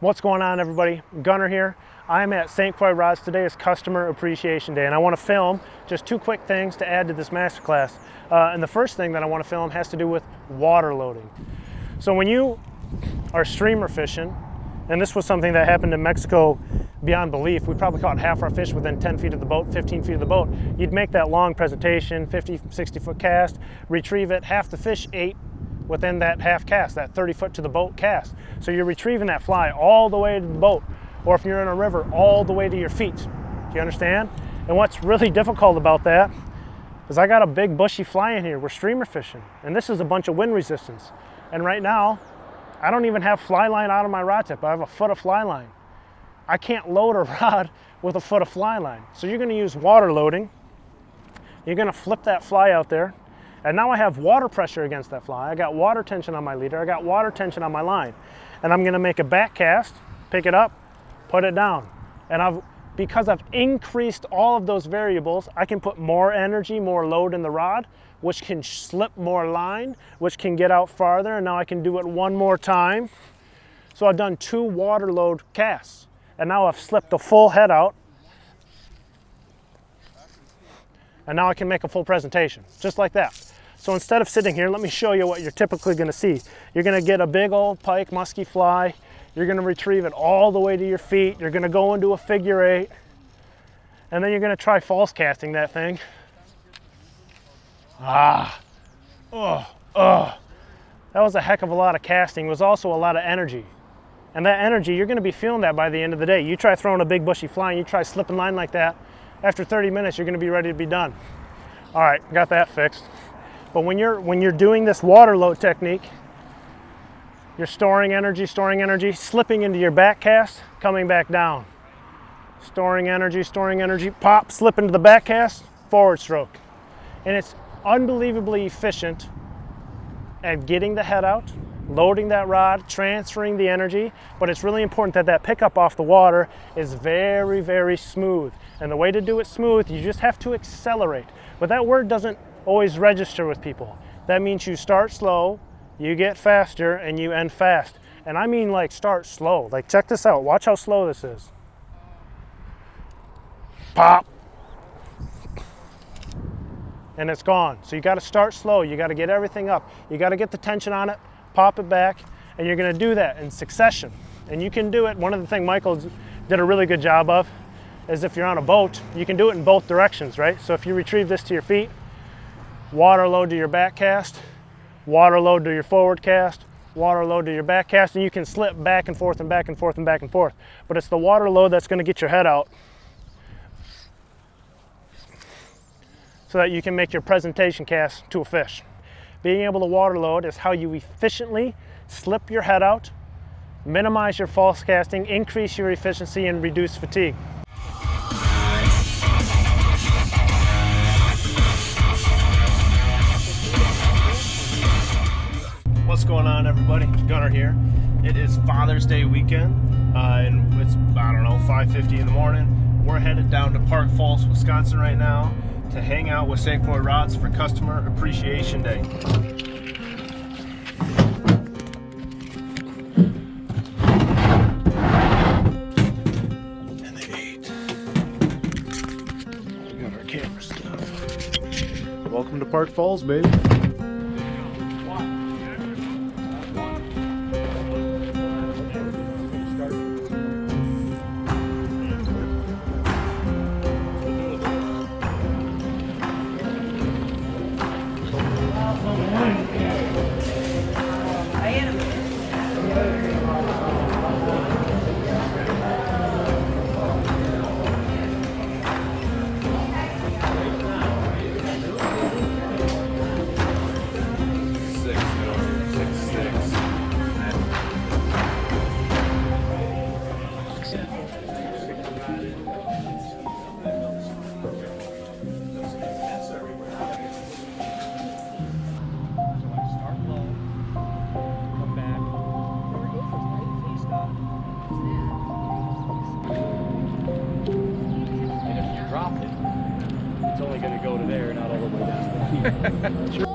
What's going on, everybody? Gunnar here. I'm at St. Croix Rods. Today is Customer Appreciation Day, and I want to film just two quick things to add to this masterclass. And the first thing that I want to film has to do with water loading. So when you are streamer fishing, and this was something that happened in Mexico beyond belief, we probably caught half our fish within 10 feet of the boat, 15 feet of the boat. You'd make that long presentation, 50, 60 foot cast, retrieve it, half the fish ate within that half cast, that 30 foot to the boat cast. So you're retrieving that fly all the way to the boat, or if you're in a river, all the way to your feet. Do you understand? And what's really difficult about that is I got a big bushy fly in here. We're streamer fishing, and this is a bunch of wind resistance. And right now, I don't even have fly line out of my rod tip. I have a foot of fly line. I can't load a rod with a foot of fly line. So you're gonna use water loading. You're gonna flip that fly out there. And now I have water pressure against that fly. I got water tension on my leader. I got water tension on my line. And I'm gonna make a back cast, pick it up, put it down. And because I've increased all of those variables, I can put more energy, more load in the rod, which can slip more line, which can get out farther. And now I can do it one more time. So I've done two water load casts. And now I've slipped the full head out. And now I can make a full presentation, just like that. So instead of sitting here, let me show you what you're typically gonna see. You're gonna get a big old pike, musky fly. You're gonna retrieve it all the way to your feet. You're gonna go into a figure eight. And then you're gonna try false casting that thing. That was a heck of a lot of casting. It was also a lot of energy. And that energy, you're gonna be feeling that by the end of the day. You try throwing a big bushy fly and you try slipping line like that, after 30 minutes, you're gonna be ready to be done. All right, got that fixed. But when you're doing this water load technique, you're storing energy, slipping into your back cast, coming back down. Storing energy, pop, slip into the back cast, forward stroke. And it's unbelievably efficient at getting the head out, loading that rod, transferring the energy, but it's really important that that pickup off the water is very, very smooth. And the way to do it smooth, you just have to accelerate. But that word doesn't always register with people. That means you start slow, you get faster, and you end fast. And I mean like start slow. Like check this out, watch how slow this is. Pop. And it's gone. So you gotta start slow, you gotta get everything up. You gotta get the tension on it, pop it back, and you're gonna do that in succession. And you can do it, one of the things Michael did a really good job of is if you're on a boat, you can do it in both directions, right? So if you retrieve this to your feet, water load to your back cast, water load to your forward cast, water load to your back cast, and you can slip back and forth and back and forth and back and forth. But it's the water load that's gonna get your head out so that you can make your presentation cast to a fish. Being able to water load is how you efficiently slip your head out, minimize your false casting, increase your efficiency, and reduce fatigue. What's going on, everybody? Gunnar here. It is Father's Day weekend, and it's, I don't know, 5:50 in the morning. We're headed down to Park Falls, Wisconsin right now, to hang out with St. Croix Rods for Customer Appreciation Day. And they ate. We got our camera stuff. Welcome to Park Falls, baby. It's only going to go to there, not all the way down to the feet. Sure.